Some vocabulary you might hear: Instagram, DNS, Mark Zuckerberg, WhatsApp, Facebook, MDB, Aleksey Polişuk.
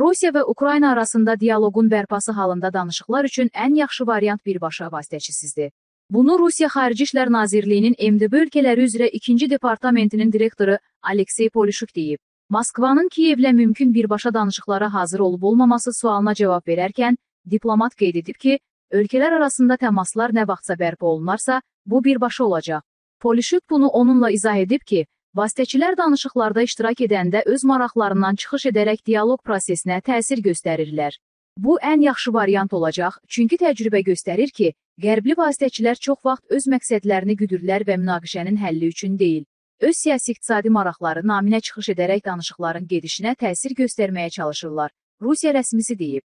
Rusiya və Ukrayna arasında diyaloqun bərpası halında danışıqlar üçün ən yaxşı variant birbaşa vasitəçisizdir. Bunu Rusiya Xarici İşlər Nazirliyinin MDB ölkələri üzrə 2-ci departamentinin direktoru Aleksey Polişuk deyib. Moskvanın Kiyevlə mümkün birbaşa danışıqlara hazır olub-olmaması sualına cavab verərkən, diplomat qeyd edib ki, ölkələr arasında təmaslar nə vaxtsa bərpa olunarsa, bu birbaşa olacaq. Polişuk bunu onunla izah edib ki, vasitəçilər danışıqlarda iştirak edəndə öz maraqlarından çıxış edərək dialoq prosesinə təsir göstərirlər. Bu ən yaxşı variant olacaq, çünki təcrübə göstərir ki, qərbli vasitəçilər çox vaxt öz məqsədlərini güdürlər və münaqişənin həlli üçün deyil, öz siyasi-iqtisadi maraqları naminə çıxış edərək danışıqların gedişinə təsir göstərməyə çalışırlar, Rusiya rəsmisi deyib.